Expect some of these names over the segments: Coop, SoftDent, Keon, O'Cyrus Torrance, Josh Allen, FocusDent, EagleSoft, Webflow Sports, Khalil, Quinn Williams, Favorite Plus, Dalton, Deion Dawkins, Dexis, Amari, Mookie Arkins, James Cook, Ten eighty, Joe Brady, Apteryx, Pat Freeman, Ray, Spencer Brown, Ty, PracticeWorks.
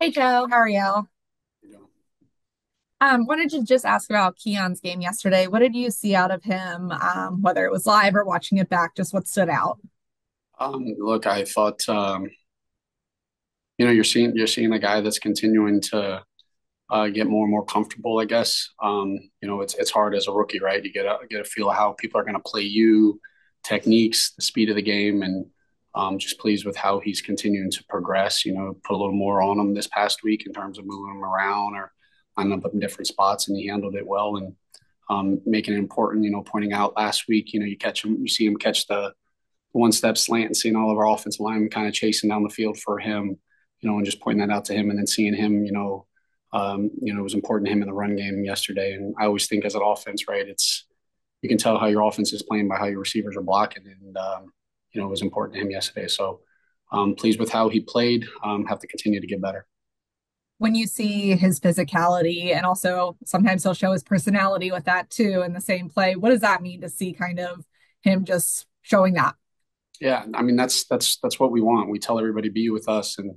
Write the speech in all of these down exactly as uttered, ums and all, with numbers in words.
Hey, Joe. How are you? Um, wanted to just ask about Keon's game yesterday. What did you see out of him, um, whether it was live or watching it back, just what stood out? Um, look, I thought, um, you know, you're seeing you're seeing a guy that's continuing to uh, get more and more comfortable, I guess. Um, you know, it's it's hard as a rookie, right? You get a, get a feel of how people are going to play you, techniques, the speed of the game, and um, just pleased with how he's continuing to progress. You know, put a little more on him this past week in terms of moving him around or lining up in different spots, and he handled it well and um, making it important, you know, pointing out last week, you know, you catch him, you see him catch the one-step slant and seeing all of our offensive linemen kind of chasing down the field for him, you know, and just pointing that out to him and then seeing him, you know, um, you know, it was important to him in the run game yesterday. And I always think as an offense, right, it's, you can tell how your offense is playing by how your receivers are blocking. And, um, you know, it was important to him yesterday. So um, pleased with how he played, um, have to continue to get better. When you see his physicality, and also sometimes he'll show his personality with that too in the same play, what does that mean to see kind of him just showing that? Yeah, I mean, that's that's that's what we want. We tell everybody, be with us, and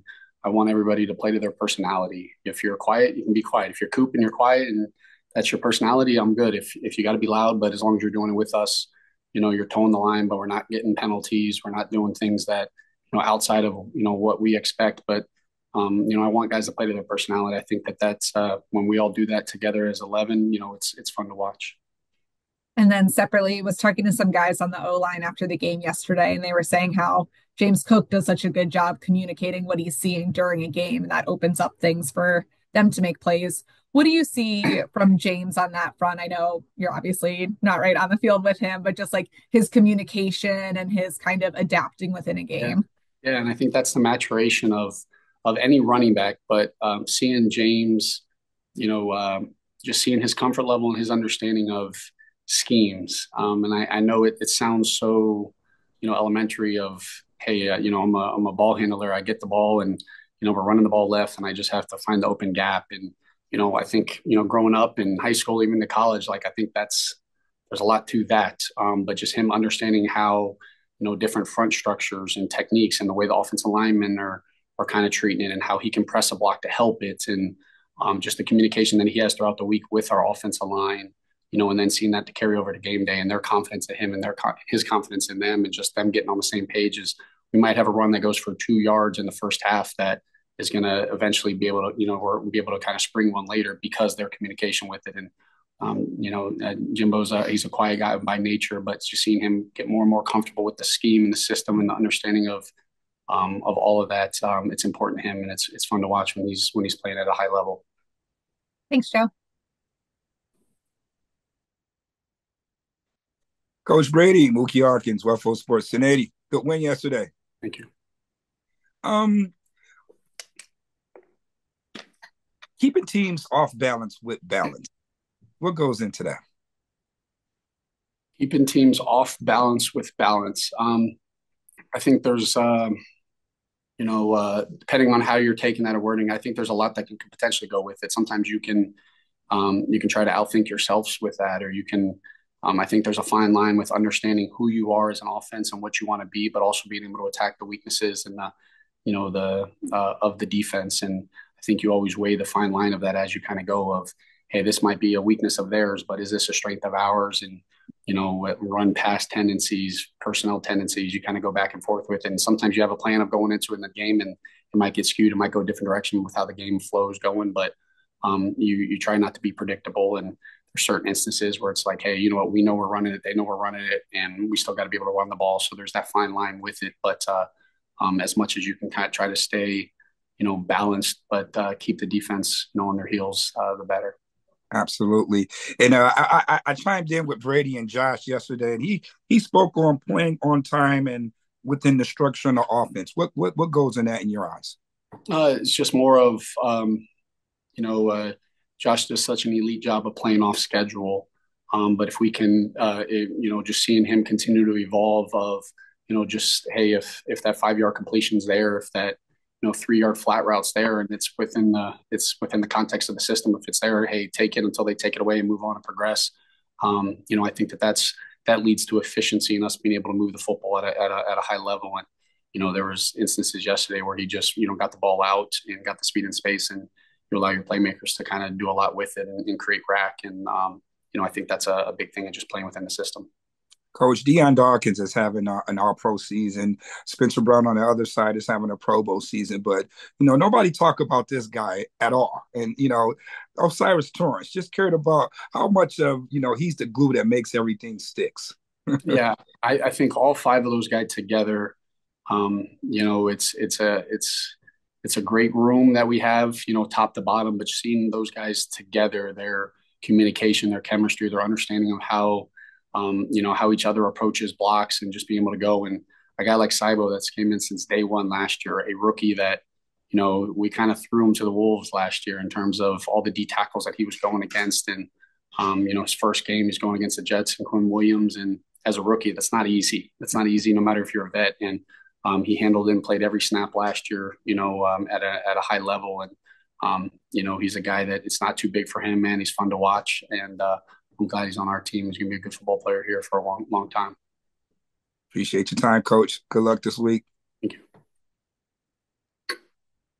I want everybody to play to their personality. If you're quiet, you can be quiet. If you're Coop and you're quiet and that's your personality, I'm good. If if you got to be loud, but as long as you're doing it with us, you know, you're toeing the line, but we're not getting penalties. We're not doing things that, you know, outside of, you know, what we expect, but Um, you know, I want guys to play to their personality. I think that that's uh, when we all do that together as eleven, you know, it's it's fun to watch. And then separately, was talking to some guys on the O-line after the game yesterday, and they were saying how James Cook does such a good job communicating what he's seeing during a game, and that opens up things for them to make plays. What do you see from James on that front? I know you're obviously not right on the field with him, but just like his communication and his kind of adapting within a game. Yeah, yeah, and I think that's the maturation of of any running back, but um, seeing James, you know, um, just seeing his comfort level and his understanding of schemes. Um, and I, I know it, it sounds so, you know, elementary of, hey, uh, you know, I'm a, I'm a ball handler. I get the ball and, you know, we're running the ball left and I just have to find the open gap. And, you know, I think, you know, growing up in high school, even to college, like I think that's, there's a lot to that. Um, but just him understanding how, you know, different front structures and techniques and the way the offensive linemen are, are kind of treating it and how he can press a block to help it. And um, just the communication that he has throughout the week with our offensive line, you know, and then seeing that to carry over to game day and their confidence in him and their his confidence in them and just them getting on the same page is we might have a run that goes for two yards in the first half that is going to eventually be able to, you know, or be able to kind of spring one later because their communication with it. And, um, you know, uh, Jimbo's a, he's a quiet guy by nature, but just seeing him get more and more comfortable with the scheme and the system and the understanding of, Um, of all of that, um, it's important to him, and it's it's fun to watch when he's when he's playing at a high level. Thanks, Joe. Coach Brady, Mookie Arkins, Webflow Sports, Ten eighty. Good win yesterday. Thank you. Um, keeping teams off balance with balance. What goes into that? Keeping teams off balance with balance. Um, I think there's. Um, You know, uh, depending on how you're taking that wording, I think there's a lot that can, can potentially go with it. Sometimes you can um, you can try to outthink yourselves with that, or you can um, I think there's a fine line with understanding who you are as an offense and what you want to be, but also being able to attack the weaknesses and, the, you know, the uh, of the defense. And I think you always weigh the fine line of that as you kind of go of, hey, this might be a weakness of theirs, but is this a strength of ours? And, you know, run past tendencies, personnel tendencies, you kind of go back and forth with. And sometimes you have a plan of going into it in the game and it might get skewed. It might go a different direction with how the game flows going, but um, you, you try not to be predictable. And there's certain instances where it's like, hey, you know what, we know we're running it. They know we're running it and we still got to be able to run the ball. So there's that fine line with it. But uh, um, as much as you can kind of try to stay, you know, balanced, but uh, keep the defense, you know, on their heels, uh, the better. Absolutely. And uh, I, I, I chimed in with Brady and Josh yesterday, and he he spoke on point, on time, and within the structure and the offense. What what what goes in that in your eyes? Uh, it's just more of, um, you know, uh, Josh does such an elite job of playing off schedule. Um, but if we can, uh, it, you know, just seeing him continue to evolve of, you know, just, hey, if if that five-yard completion's there, if that, you know, three-yard flat routes there, and it's within the it's within the context of the system. If it's there, hey, take it until they take it away and move on and progress. Um, you know, I think that that's that leads to efficiency and us being able to move the football at a, at a, at a high level. And you know, there was instances yesterday where he just, you know, got the ball out and got the speed and space, and you allow your playmakers to kind of do a lot with it and, and create rack. And, um, you know, I think that's a, a big thing in just playing within the system. Coach, Deion Dawkins is having a, an all-pro season. Spencer Brown on the other side is having a Pro Bowl season. But, you know, nobody talk about this guy at all. And, you know, O'Cyrus Torrance, just cared about how much of, you know, he's the glue that makes everything sticks. Yeah, I, I think all five of those guys together, um, you know, it's it's a it's it's a great room that we have, you know, top to bottom. But seeing those guys together, their communication, their chemistry, their understanding of how, um, you know, how each other approaches blocks and just being able to go. And a guy like Saibo that's came in since day one last year, a rookie that, you know, we kind of threw him to the wolves last year in terms of all the D tackles that he was going against. And, um, you know, his first game, he's going against the Jets and Quinn Williams. And as a rookie, that's not easy. That's not easy, no matter if you're a vet. And um, he handled and played every snap last year, you know, um, at a at a high level. And, um, you know, he's a guy that it's not too big for him, man. He's fun to watch. And uh, I'm glad he's on our team. He's going to be a good football player here for a long, long time. Appreciate your time, Coach. Good luck this week. Thank you.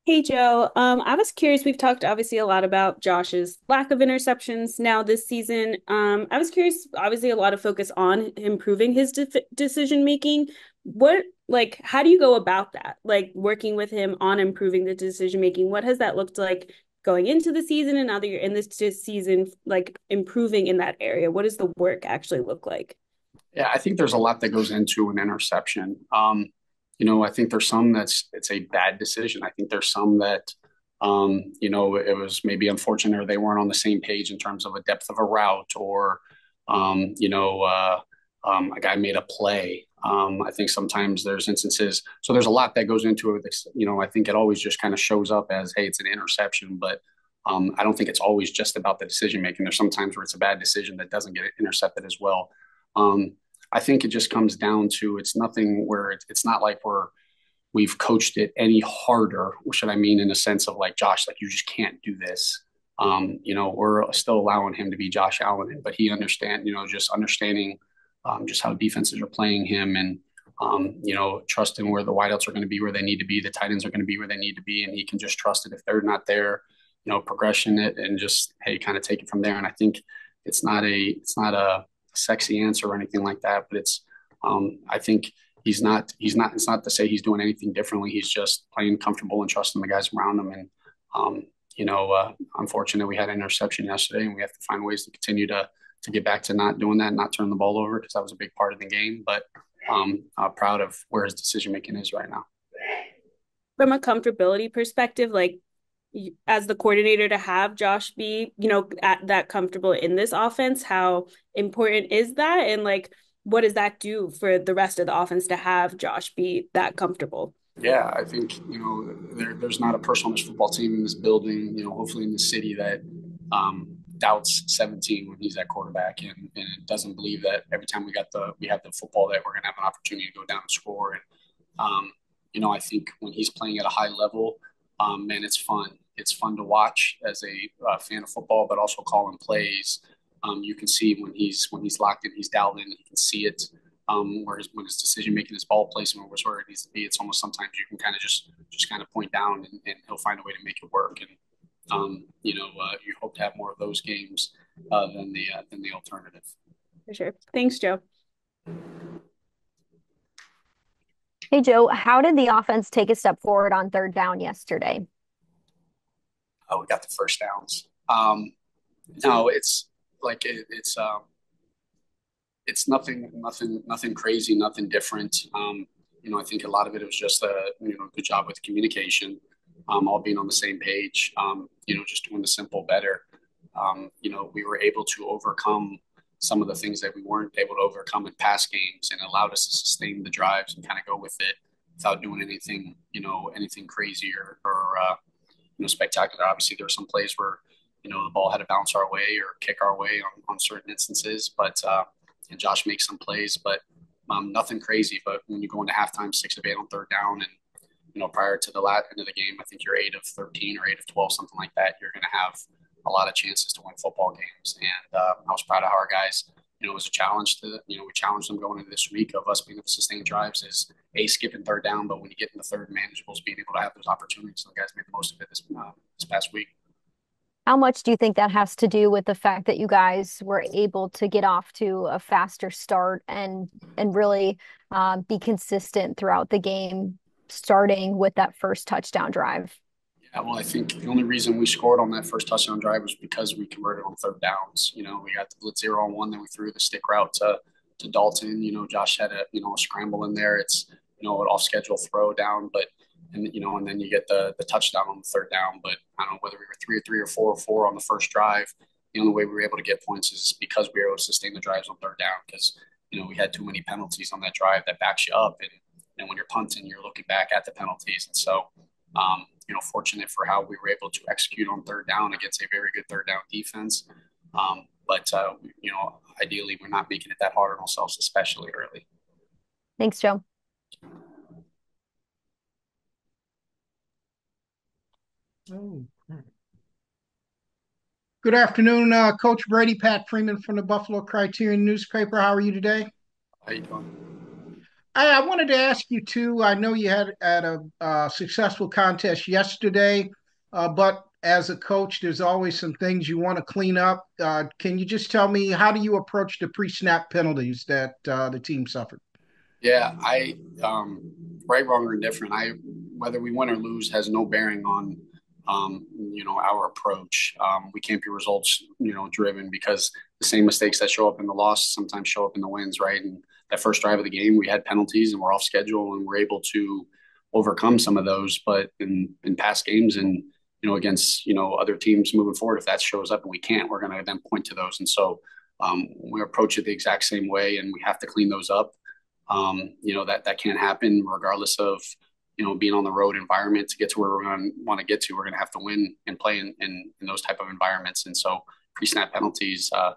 Hey, Joe. Um, I was curious. We've talked obviously a lot about Josh's lack of interceptions now this season. Um, I was curious, obviously a lot of focus on improving his de- decision making. What, like, how do you go about that? Like working with him on improving the decision making, what has that looked like going into the season, and now that you're in this season, like improving in that area? What does the work actually look like? Yeah, I think there's a lot that goes into an interception. Um, You know, I think there's some that's it's a bad decision. I think there's some that, um, you know, it was maybe unfortunate, or they weren't on the same page in terms of a depth of a route, or, um, you know, uh, um, a guy made a play. Um, I think sometimes there's instances. So there's a lot that goes into it. You know, I think it always just kind of shows up as, hey, it's an interception. But um, I don't think it's always just about the decision making. There's sometimes where it's a bad decision that doesn't get intercepted as well. Um I think it just comes down to, it's nothing where it, it's not like we're, we've coached it any harder. What should I mean in the sense of like, Josh, like you just can't do this. Um, you know, we're still allowing him to be Josh Allen, but he understand, you know, just understanding um, just how defenses are playing him, and, um, you know, trusting where the wideouts are going to be, where they need to be, the tight ends are going to be where they need to be. And he can just trust it. If they're not there, you know, progression it and just, hey, kind of take it from there. And I think it's not a, it's not a, sexy answer or anything like that, but it's um I think he's not he's not it's not to say he's doing anything differently. He's just playing comfortable and trusting the guys around him. And um you know uh unfortunately we had an interception yesterday, and we have to find ways to continue to to get back to not doing that and not turn the ball over, because that was a big part of the game. But um I'm proud of where his decision making is right now. From a comfortability perspective, like as the coordinator, to have Josh be, you know, at that comfortable in this offense, how important is that? And like, what does that do for the rest of the offense to have Josh be that comfortable? Yeah, I think, you know, there, there's not a person on this football team, in this building, you know, hopefully in this city, that um, doubts seventeen when he's at quarterback, and, and doesn't believe that every time we got the, we have the football, that we're going to have an opportunity to go down and score. And, um, you know, I think when he's playing at a high level, Um, man, it's fun. It's fun to watch as a uh, fan of football, but also calling plays. Um, you can see when he's when he's locked in, he's dialed in. You can see it um, where his when his decision making, his ball placement was where it needs to be. It's almost sometimes you can kind of just just kind of point down, and, and he'll find a way to make it work. And um, you know, uh, you hope to have more of those games uh, than the uh, than the alternative. For sure. Thanks, Joe. Hey, Joe, how did the offense take a step forward on third down yesterday? Oh, we got the first downs. Um, no, it's like it, it's um, it's nothing, nothing, nothing crazy, nothing different. Um, you know, I think a lot of it was just a you know good job with communication, um, all being on the same page. Um, you know, just doing the simple better. Um, you know, we were able to overcome some of the things that we weren't able to overcome in past games, and allowed us to sustain the drives and kind of go with it without doing anything, you know, anything crazy or, or uh, you know, spectacular. Obviously there were some plays where, you know, the ball had to bounce our way or kick our way on, on certain instances, but uh, and Josh makes some plays, but um, nothing crazy. But when you go into halftime, six of eight on third down, and, you know, prior to the lat end of the game, I think you're eight of thirteen or eight of twelve, something like that. You're going to have a lot of chances to win football games. And uh, I was proud of how our guys you know, it was a challenge to, you know, we challenged them going into this week of us being able to sustain drives is a skipping third down, but when you get in the third manageables, being able to have those opportunities. So the guys made the most of it this, uh, this past week. How much do you think that has to do with the fact that you guys were able to get off to a faster start and and really uh, be consistent throughout the game, starting with that first touchdown drive? Yeah, well, I think the only reason we scored on that first touchdown drive was because we converted on third downs. You know, we got the blitz zero on one, then we threw the stick route to to Dalton. You know, Josh had a you know a scramble in there. It's you know an off schedule throw down, but. And, you know, and then you get the the touchdown on the third down. But I don't know whether we were three or three or four or four on the first drive. The only way we were able to get points is because we were able to sustain the drives on third down because, you know, we had too many penalties on that drive that backs you up. And, and when you're punting, you're looking back at the penalties. And so, um, you know, fortunate for how we were able to execute on third down against a very good third down defense. Um, but, uh, you know, ideally we're not making it that hard on ourselves, especially early. Thanks, Joe. Good afternoon, uh, Coach Brady. Pat Freeman from the Buffalo Criterion newspaper. How are you today? How you doing? I, I wanted to ask you too. I know you had at a uh, successful contest yesterday, uh, but as a coach, there's always some things you want to clean up. Uh, can you just tell me, how do you approach the pre-snap penalties that uh, the team suffered? Yeah, I um, right, wrong, or indifferent. I whether we win or lose has no bearing on. Um, you know, our approach. Um, we can't be results, you know, driven because the same mistakes that show up in the loss sometimes show up in the wins, right? And that first drive of the game, we had penalties and we're off schedule and we're able to overcome some of those. But in, in past games and, you know, against, you know, other teams moving forward, if that shows up and we can't, we're going to then point to those. And so um, we approach it the exact same way and we have to clean those up. Um, you know, that, that can't happen regardless of, you know, being on the road environment to get to where we're going to want to get to. We're going to have to win and play in, in, in those type of environments. And so pre-snap penalties, uh,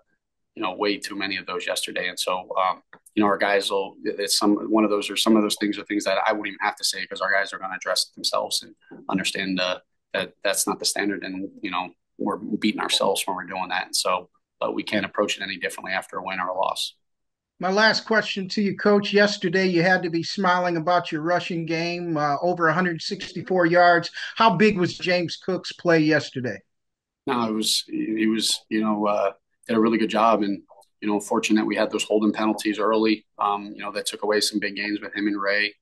you know, way too many of those yesterday. And so, um, you know, our guys will, it's some, one of those, or some of those things are things that I wouldn't even have to say because our guys are going to address it themselves and understand uh, that that's not the standard. And, you know, we're beating ourselves when we're doing that. And so, but we can't approach it any differently after a win or a loss. My last question to you, Coach. Yesterday, you had to be smiling about your rushing game, uh, over one hundred sixty-four yards. How big was James Cook's play yesterday? No, it was, he was, you know, uh, did a really good job. And, you know, fortunate we had those holding penalties early, um, you know, that took away some big gains with him and Ray.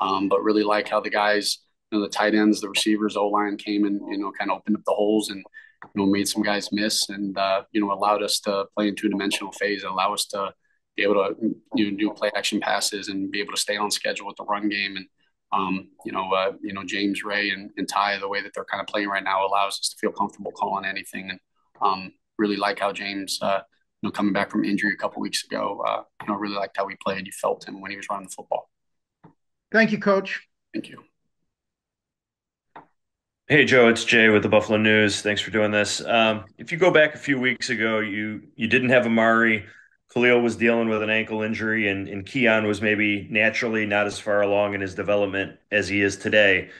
Um, but really like how the guys, you know, the tight ends, the receivers, O-line came and, you know, kind of opened up the holes and, you know, made some guys miss and, uh, you know, allowed us to play in two-dimensional phase and allow us to, be able to you know, do play action passes and be able to stay on schedule with the run game. And, um, you know, uh, you know, James, Ray and, and Ty, the way that they're kind of playing right now allows us to feel comfortable calling anything. And um, really like how James, uh, you know, coming back from injury a couple of weeks ago, uh, you know, really liked how we played. You felt him when he was running the football. Thank you, Coach. Thank you. Hey, Joe, it's Jay with the Buffalo News. Thanks for doing this. Um, if you go back a few weeks ago, you, you didn't have Amari. Khalil was dealing with an ankle injury, and, and Keon was maybe naturally not as far along in his development as he is today.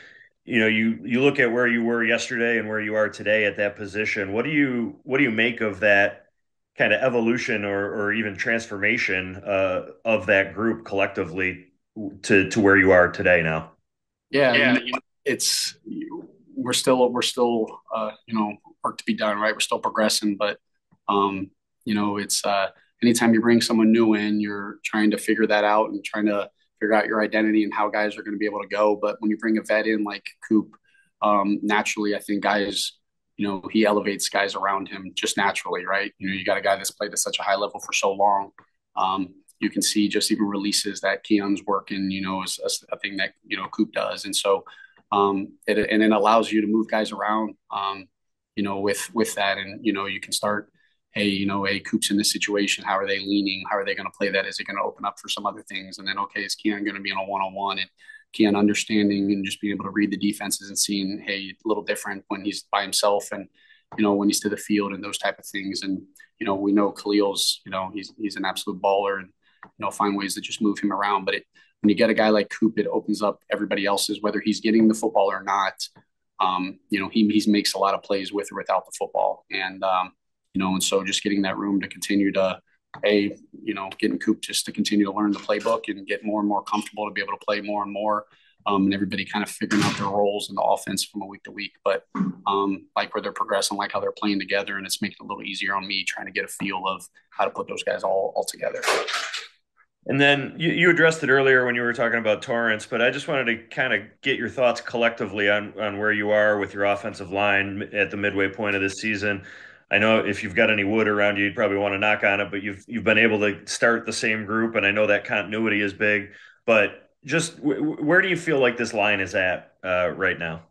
You know, you you look at where you were yesterday and where you are today at that position. What do you what do you make of that kind of evolution or or even transformation uh, of that group collectively to to where you are today now? Yeah, yeah. I mean, it's we're still we're still uh, you know work to be done, right? We're still progressing, but um, you know it's. Uh, Anytime you bring someone new in, you're trying to figure that out and trying to figure out your identity and how guys are going to be able to go. But when you bring a vet in like Coop, um, naturally, I think guys, you know, he elevates guys around him just naturally, right? You know, you got a guy that's played at such a high level for so long. Um, you can see just even releases that Keon's working, you know, is a, a thing that, you know, Coop does. And so um, it, and it allows you to move guys around, um, you know, with, with that. And, you know, you can start, hey, you know, hey, Coop's in this situation. How are they leaning? How are they going to play that? Is it going to open up for some other things? And then, okay, is Keon going to be on a one-on-one? And Keon understanding and just being able to read the defenses and seeing, hey, a little different when he's by himself and, you know, when he's to the field and those type of things. And, you know, we know Khalil's, you know, he's he's an absolute baller and, you know, find ways to just move him around. But it, when you get a guy like Coop, it opens up everybody else's, whether he's getting the football or not. Um, you know, he he's makes a lot of plays with or without the football. And, um, you know, and so just getting that room to continue to hey, you know, getting Coop just to continue to learn the playbook and get more and more comfortable to be able to play more and more. Um, and everybody kind of figuring out their roles in the offense from a week to week, but um, like where they're progressing, like how they're playing together, and it's making it a little easier on me trying to get a feel of how to put those guys all, all together. And then you, you addressed it earlier when you were talking about Torrance, but I just wanted to kind of get your thoughts collectively on, on where you are with your offensive line at the midway point of this season. I know if you've got any wood around you, you'd probably want to knock on it, but you've you've been able to start the same group, and I know that continuity is big, but just w- where do you feel like this line is at uh, right now?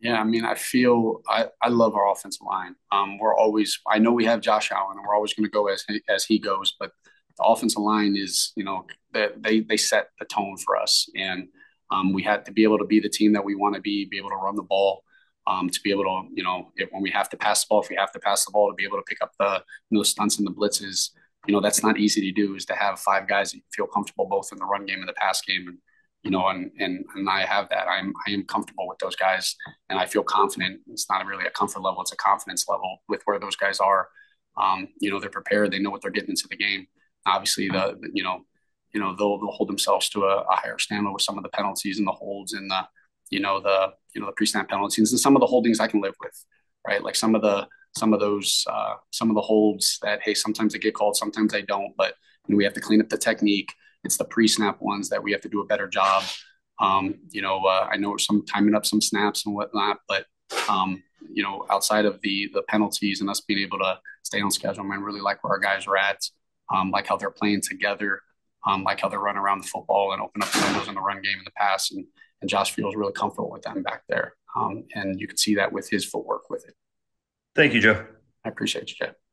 Yeah, I mean, I feel I, I love our offensive line. Um, we're always – I know we have Josh Allen, and we're always going to go as he, as he goes, but the offensive line is, you know, they, they, they set the tone for us. And um, we had to be able to be the team that we want to be, be able to run the ball, um, to be able to, you know, if, when we have to pass the ball, if we have to pass the ball, to be able to pick up the you know, stunts and the blitzes. You know, that's not easy to do, is to have five guys that you feel comfortable both in the run game and the pass game. And, you know, and, and, and I have that. I'm, I am comfortable with those guys, and I feel confident. It's not really a comfort level. It's a confidence level with where those guys are. Um, you know, they're prepared. They know what they're getting into the game. Obviously, the, you know, you know, they'll, they'll hold themselves to a, a higher standard with some of the penalties and the holds and the, you know, the, you know, the pre-snap penalties and some of the holdings I can live with, right? Like some of the, some of those, uh, some of the holds that, hey, sometimes they get called, sometimes they don't, but you know, we have to clean up the technique. It's the pre-snap ones that we have to do a better job. Um, you know, uh, I know some timing up some snaps and whatnot, but um, you know, outside of the, the penalties and us being able to stay on schedule, I mean, really like where our guys are at, um, like how they're playing together, um, like how they're running around the football and open up windows in the run game in the pass. And, and Josh feels really comfortable with them back there. Um, and you can see that with his footwork with it. Thank you, Joe. I appreciate you, Joe.